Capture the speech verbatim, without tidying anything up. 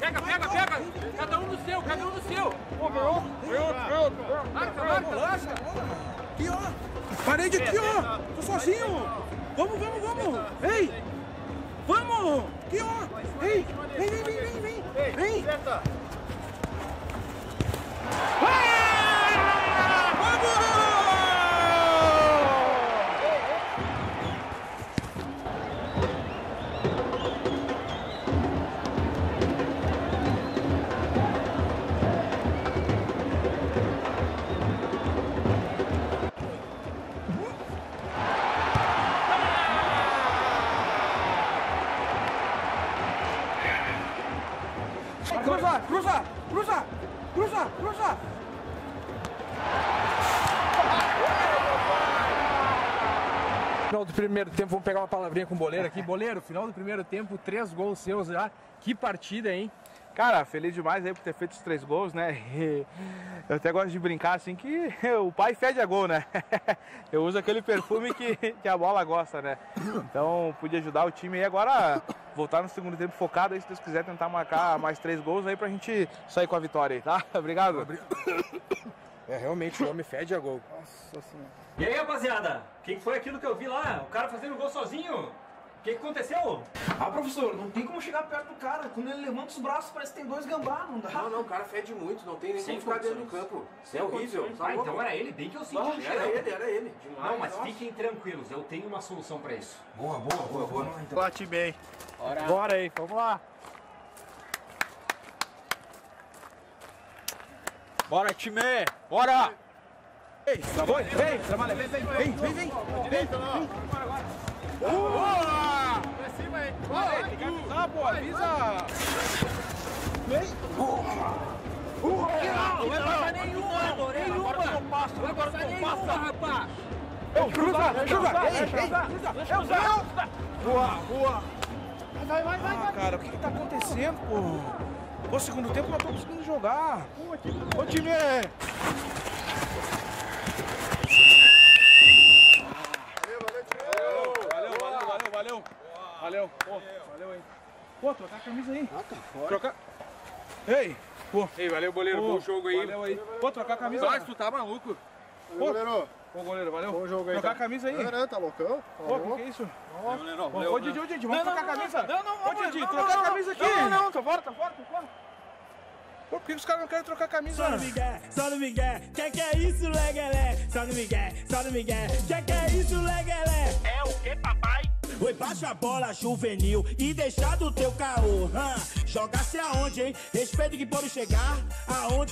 Pega, pega, pega! Cada um no seu, cada um no seu! Pô, ganhou! Ganhou, ganhou! Marca, marca! Lancha! Aqui, ó! Parei de aqui, ó! Tô sozinho! Vamos, vamos, vamos! Ei! Vamos! Aqui, ó! Ei! Vem, vem, vem, vem, vem! Vem! Cruza, cruza, cruza, cruza, cruza! Final do primeiro tempo, vamos pegar uma palavrinha com o Boleiro aqui. Boleiro, final do primeiro tempo, três gols seus já. Que partida, hein? Cara, feliz demais aí por ter feito os três gols, né? E eu até gosto de brincar assim que o pai fede a gol, né? Eu uso aquele perfume que, que a bola gosta, né? Então, pude ajudar o time aí agora, voltar no segundo tempo focado aí, se Deus quiser, tentar marcar mais três gols aí pra gente sair com a vitória aí, tá? Obrigado. É, realmente, o homem fede a gol. Nossa Senhora. E aí, rapaziada? O que foi aquilo que eu vi lá? O cara fazendo gol sozinho? O que, que aconteceu? Ah, professor, não tem como chegar perto do cara. Quando ele levanta os braços, parece que tem dois gambá, não dá? Não, não, o cara fede muito, não tem nem como ficar dentro do campo. Isso é horrível. Ah, então era ele, bem que eu senti. Era ele, era ele. Não, mas fiquem tranquilos, eu tenho uma solução pra isso. Boa, boa, boa, boa. Bate bem. Bora aí, vamos lá. Bora, time! Bora! Ei, vem, trabalha, vem, vem, vem, vem, vem. Boa! Pra cima aí! Boa! Tem que avisar, pô! Avisa! Vem! Não vai passar nenhuma! Nenhuma! Vai passar nenhuma, rapaz! Cruza! Cruza! Cruza! Cruza! Boa! Boa! Vai, vai, vai! Ah, cara, o que que tá acontecendo, pô? Pô, segundo tempo, nós estamos conseguindo jogar! Ô, time! Valeu, pô, valeu aí. Pô, trocar a camisa aí. Ah, tá fora. Trocar. Ei, pô. Ei, valeu, goleiro, pô, bom jogo aí. Valeu aí. Pô, trocar a camisa. Nossa, tu tá maluco. Pô, goleiro. Pô, goleiro, valeu. Bom jogo aí. Trocar a camisa aí. Não, não, tá loucão. Pô, o que é isso? Ô, goleiro, ô, Didi, ô, Didi, vamos trocar a camisa. Não, não, ô, Didi, trocar a camisa aqui. Não, não, tá fora, tá fora, tá fora. Pô, por que os caras não querem trocar a camisa? Só no migué, só no migué. Que que é isso, legalé? Só no migué, só no migué. Que que é isso, legalé? É o que, papai? Oi, baixa a bola juvenil e deixar do teu caô. Jogar-se aonde, hein? Respeito que pode chegar aonde...